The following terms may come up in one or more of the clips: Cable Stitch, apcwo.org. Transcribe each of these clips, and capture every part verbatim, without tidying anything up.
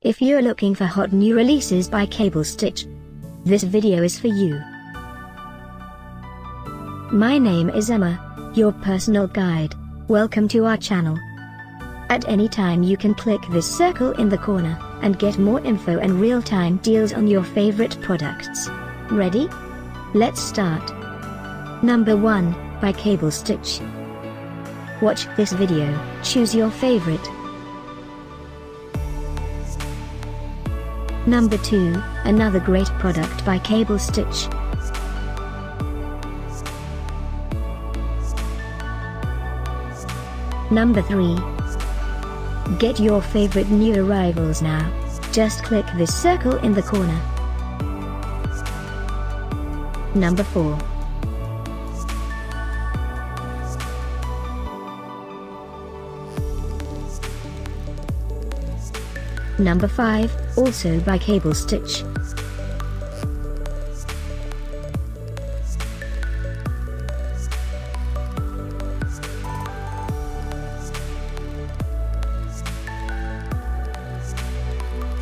If you're looking for hot new releases by Cable Stitch, this video is for you. My name is Emma, your personal guide. Welcome to our channel. At any time you can click this circle in the corner, and get more info and real-time deals on your favorite products. Ready? Let's start. Number one, by Cable Stitch. Watch this video, choose your favorite. Number two, another great product by Cable Stitch. Number three. Get your favorite new arrivals now. Just click this circle in the corner. Number four. Number five, also by Cable Stitch.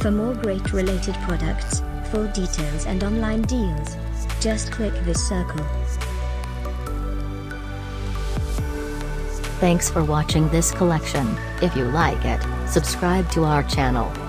For more great related products, full details and online deals, just click this circle. Thanks for watching this collection. If you like it, subscribe to our channel.